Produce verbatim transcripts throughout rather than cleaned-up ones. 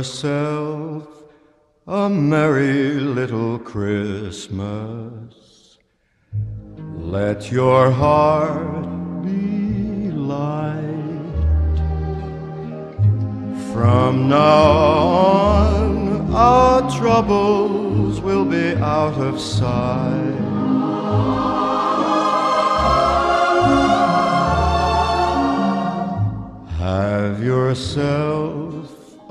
yourself a merry little Christmas. Let your heart be light. From now on, our troubles will be out of sight. Have yourself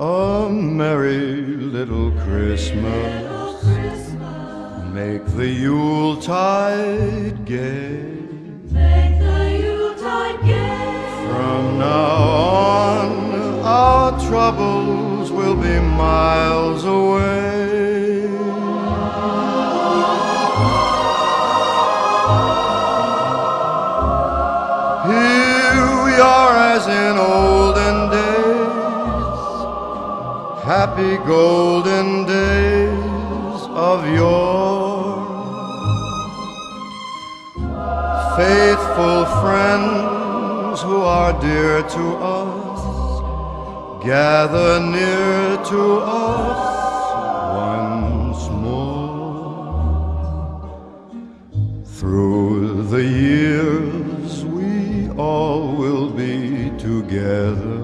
a merry little Christmas. Make the Yuletide gay. Make the Yuletide gay. From now on, our troubles will be miles away. Here we are as in olden days, happy golden days of yore. Faithful friends who are dear to us, gather near to us once more. Through the years we all will be together,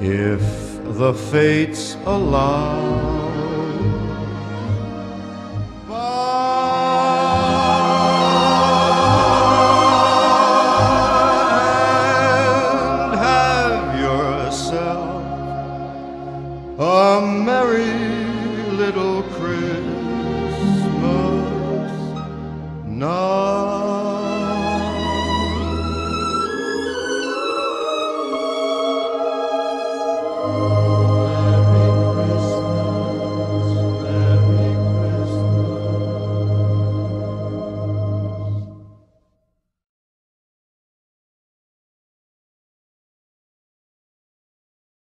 if the fates allow.